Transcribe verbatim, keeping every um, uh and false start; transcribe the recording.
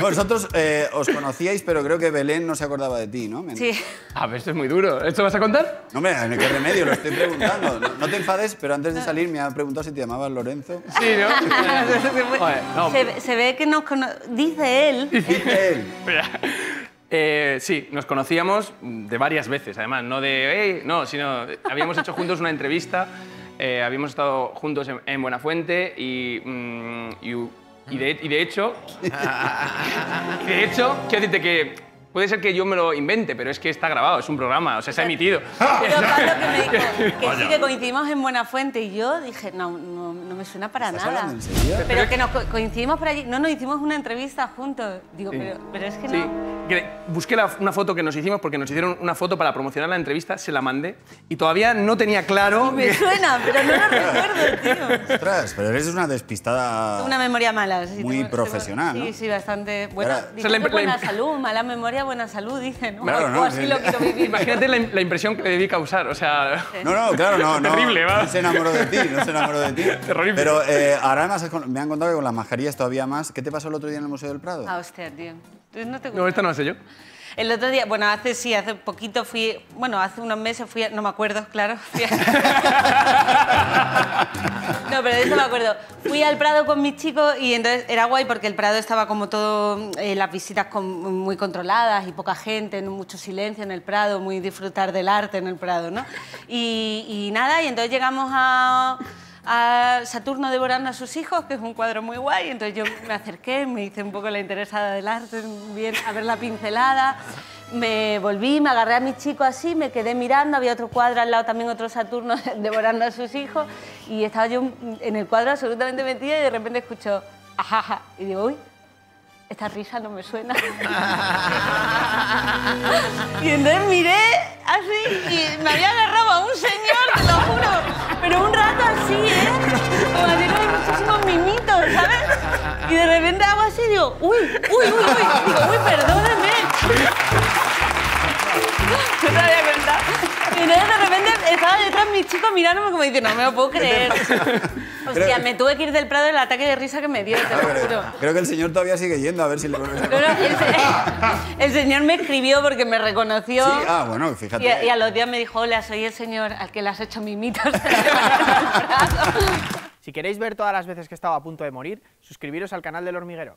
Vosotros eh, os conocíais, pero creo que Belén no se acordaba de ti, ¿no? Sí. A ver, esto es muy duro. ¿Esto vas a contar? No, hombre, ¿qué remedio? Lo estoy preguntando. No, no te enfades, pero antes de salir me ha preguntado si te llamabas Lorenzo. Sí, ¿no? Joder, no. Se, se ve que nos conoce. Dice él. Dice él. Eh, sí, nos conocíamos de varias veces, además. No de... Hey, no, sino... Habíamos hecho juntos una entrevista. Eh, habíamos estado juntos en, en Buenafuente y... Mm, y Y de, y de hecho, y de hecho, quiero decirte que puede ser que yo me lo invente, pero es que está grabado, es un programa, o sea, se ha emitido. Pero Pablo que me dijo que sí, que coincidimos en Buenafuente y yo dije, no, no, no me suena para nada. Pero que nos coincidimos por allí, no nos hicimos una entrevista juntos, digo, sí. pero, pero es que sí. no. Busqué la, una foto que nos hicimos porque nos hicieron una foto para promocionar la entrevista, se la mandé y todavía no tenía claro... Sí, me que... suena, pero no la recuerdo, tío. Ostras, pero eres una despistada... Una memoria mala. Sí, muy tengo, profesional, tengo, ¿no? Sí, sí, bastante buena. Claro. Dice, buena salud, mala memoria, buena salud, dicen. ¿No? Claro, no, así no, lo quiero vivir. Imagínate la, la impresión que le debí causar, o sea... No, no, claro, no. no terrible, ¿va? No se enamoró de ti, no se enamoró de ti. Terrible. Pero eh, ahora además me han contado que con las mascarillas todavía más. ¿Qué te pasó el otro día en el Museo del Prado? Ah, hostia, tío. No, te no, esta no la sé yo. El otro día, bueno, hace sí, hace poquito fui... Bueno, hace unos meses fui... A, no me acuerdo, claro. A... no, pero de eso me acuerdo. Fui al Prado con mis chicos y entonces era guay porque el Prado estaba como todo... Eh, las visitas con, muy controladas y poca gente, mucho silencio en el Prado, muy disfrutar del arte en el Prado, ¿no? Y, y nada, y entonces llegamos a... a Saturno devorando a sus hijos, que es un cuadro muy guay, entonces yo me acerqué, me hice un poco la interesada del arte, bien, a ver la pincelada, me volví, me agarré a mi chico así, me quedé mirando, había otro cuadro al lado también, otro Saturno devorando a sus hijos, y estaba yo en el cuadro absolutamente metida y de repente escucho ajaja, y digo, uy, esta risa no me suena. Y entonces miré así y me había agarrado a un señor, te lo juro, pero un rato así, ¿eh? Como así con muchísimos mimitos, ¿sabes? Y de repente hago así y digo, uy, uy, uy, uy, digo, uy, perdóname. No te lo había contado. Y entonces de repente estaba detrás mis chicos mirándome como diciendo, no me lo puedo creer. Hostia, me tuve que ir del Prado del ataque de risa que me dio, te lo juro. Creo que el señor todavía sigue yendo, a ver si le vuelves a contar. El señor me escribió porque me reconoció. Sí, ah, bueno, fíjate. Y, y a los días me dijo, hola, soy el señor al que le has hecho mimitos. Si queréis ver todas las veces que he estado a punto de morir, suscribiros al canal del Hormiguero.